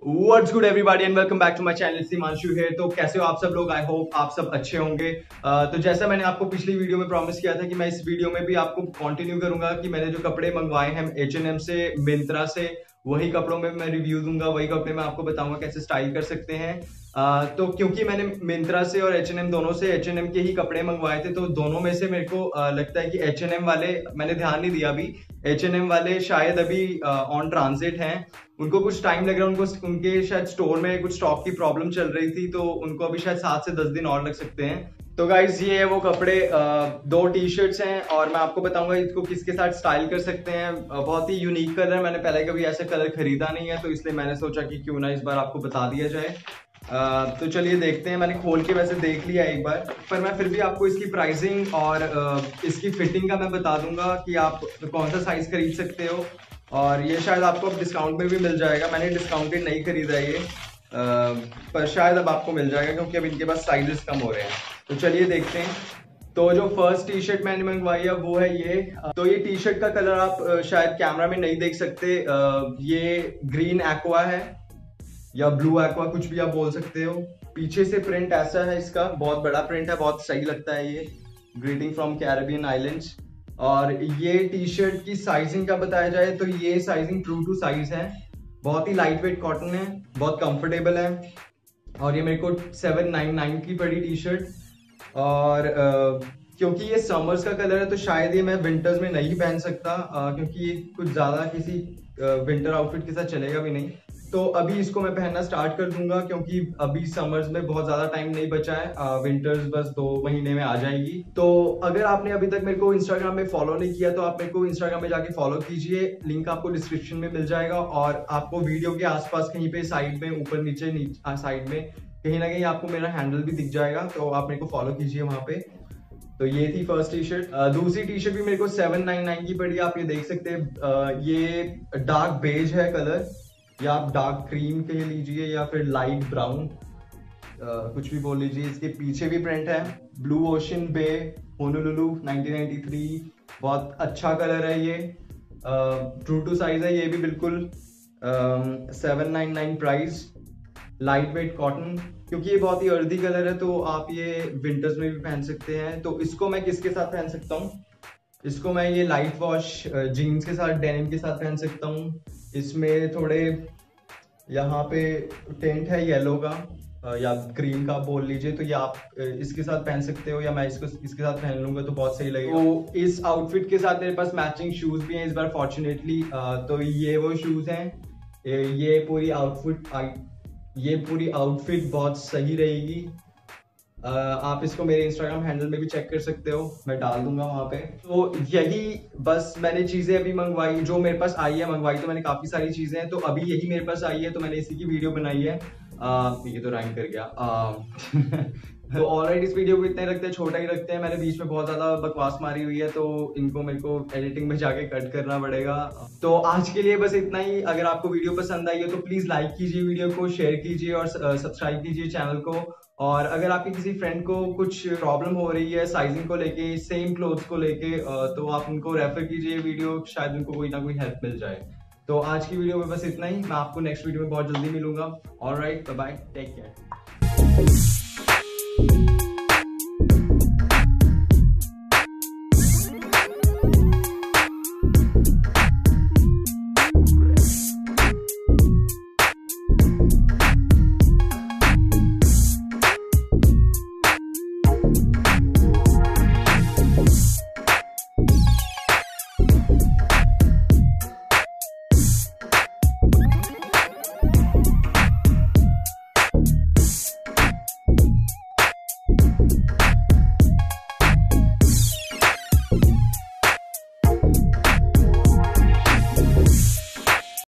What's good everybody and welcome back to my channel, सीमांशु है। तो कैसे हो आप सब लोग? आई होप आप सब अच्छे होंगे। तो जैसा मैंने आपको पिछली वीडियो में प्रॉमिस किया था कि मैं इस वीडियो में भी आपको कंटिन्यू करूंगा कि मैंने जो कपड़े मंगवाए हैं H&M से, मिंत्रा से, वही कपड़ों में मैं रिव्यू दूंगा, वही कपड़े में आपको बताऊंगा कैसे स्टाइल कर सकते हैं। तो क्योंकि मैंने मिंत्रा से और H&M दोनों से H&M के ही कपड़े मंगवाए थे, तो दोनों में से मेरे को लगता है कि H&M वाले, मैंने ध्यान नहीं दिया अभी, H&M वाले शायद अभी ऑन ट्रांजिट हैं, उनको कुछ टाइम लग रहा है, उनको उनके शायद स्टोर में कुछ स्टॉक की प्रॉब्लम चल रही थी, तो उनको अभी शायद 7 से 10 दिन और लग सकते हैं। तो गाइज ये है वो कपड़े, 2 टी-शर्ट्स हैं और मैं आपको बताऊंगा इसको किसके साथ स्टाइल कर सकते हैं। बहुत ही यूनिक कलर, मैंने पहले कभी ऐसा कलर खरीदा नहीं है, तो इसलिए मैंने सोचा कि क्यों ना इस बार आपको बता दिया जाए। तो चलिए देखते हैं। मैंने खोल के वैसे देख लिया एक बार, पर मैं फिर भी आपको इसकी प्राइसिंग और इसकी फिटिंग का मैं बता दूंगा कि आप कौन सा साइज खरीद सकते हो। और ये शायद आपको डिस्काउंट में भी मिल जाएगा, मैंने डिस्काउंटेड नहीं खरीदा ये, पर शायद अब आपको मिल जाएगा क्योंकि अब इनके पास साइजेस कम हो रहे हैं। तो चलिए देखते हैं। तो जो फर्स्ट टी शर्ट मैंने मंगवाई है वो है ये। तो ये टी शर्ट का कलर आप शायद कैमरा में नहीं देख सकते, ये ग्रीन एक्वा है या ब्लू एक्वा, कुछ भी आप बोल सकते हो। पीछे से प्रिंट ऐसा है इसका, बहुत बड़ा प्रिंट है, बहुत सही लगता है ये, ग्रीटिंग फ्रॉम कैरिबियन आइलैंड्स। और ये टी शर्ट की साइजिंग का बताया जाए तो ये साइजिंग ट्रू टू साइज है, बहुत ही लाइट वेट कॉटन है, बहुत कंफर्टेबल है। और ये मेरे को 799 की पड़ी टी शर्ट। और क्योंकि ये समर्स का कलर है तो शायद ये मैं विंटर्स में नहीं पहन सकता, क्योंकि ये कुछ ज़्यादा किसी विंटर आउटफिट के साथ चलेगा भी नहीं। तो अभी इसको मैं पहनना स्टार्ट कर दूंगा क्योंकि अभी समर्स में बहुत ज़्यादा टाइम नहीं बचा है, विंटर्स बस 2 महीने में आ जाएगी। तो अगर आपने अभी तक मेरे को इंस्टाग्राम में फॉलो नहीं किया तो आप मेरे को इंस्टाग्राम में जाके फॉलो कीजिए, लिंक आपको डिस्क्रिप्शन में मिल जाएगा। और आपको वीडियो के आसपास कहीं पे साइड में ऊपर नीचे साइड में कहीं ना कहीं आपको मेरा हैंडल भी दिख जाएगा, तो आप मेरे को फॉलो कीजिए वहाँ पे। तो ये थी फर्स्ट टी शर्ट। दूसरी टी शर्ट भी मेरे को 799 की पड़ी, आप ये देख सकते हैं। ये डार्क बेज है कलर, या आप डार्क क्रीम कह लीजिए या फिर लाइट ब्राउन, कुछ भी बोल लीजिए। इसके पीछे भी प्रिंट है, ब्लू ओशन बे होनोलुलु 1993, बहुत अच्छा कलर है ये, ट्रू टू साइज है ये भी बिल्कुल। 799 प्राइस, लाइट वेट कॉटन। क्योंकि ये बहुत ही अर्दी कलर है तो आप ये विंटर्स में भी पहन सकते हैं। तो इसको मैं किसके साथ पहन सकता हूँ? इसको मैं ये लाइट वॉश जीन्स के साथ, डेनिम के साथ पहन सकता हूँ। इसमें थोड़े यहाँ पे टेंट है येलो का या क्रीम का बोल लीजिए, तो ये आप इसके साथ पहन सकते हो या मैं इसको इसके साथ पहन लूँगा तो बहुत सही लगेगा। तो इस आउटफिट के साथ मेरे पास मैचिंग शूज़ भी हैं इस बार फॉर्चुनेटली। तो ये वो शूज़ हैं। ये पूरी आउटफिट बहुत सही रहेगी। आप इसको मेरे इंस्टाग्राम हैंडल में भी चेक कर सकते हो, मैं डाल दूंगा वहाँ पे। तो यही बस मैंने चीज़ें अभी मंगवाई जो मेरे पास आई है, मंगवाई तो मैंने काफ़ी सारी चीज़ें हैं, तो अभी यही मेरे पास आई है तो मैंने इसी की वीडियो बनाई है। ये तो रैंक कर गया। तो ऑलरेडी इस वीडियो को इतना ही रखते हैं, छोटा ही रखते हैं। मैंने बीच में बहुत ज़्यादा बकवास मारी हुई है तो इनको मेरे को एडिटिंग में जाके कट करना पड़ेगा। तो आज के लिए बस इतना ही। अगर आपको वीडियो पसंद आई हो तो प्लीज़ लाइक कीजिए वीडियो को, शेयर कीजिए और सब्सक्राइब कीजिए चैनल को। और अगर आपके किसी फ्रेंड को कुछ प्रॉब्लम हो रही है साइजिंग को लेके, सेम क्लोथ्स को लेके, तो आप उनको रेफर कीजिए वीडियो, शायद उनको कोई ना कोई हेल्प मिल जाए। तो आज की वीडियो में बस इतना ही, मैं आपको नेक्स्ट वीडियो में बहुत जल्दी मिलूंगा। Alright, bye, take care.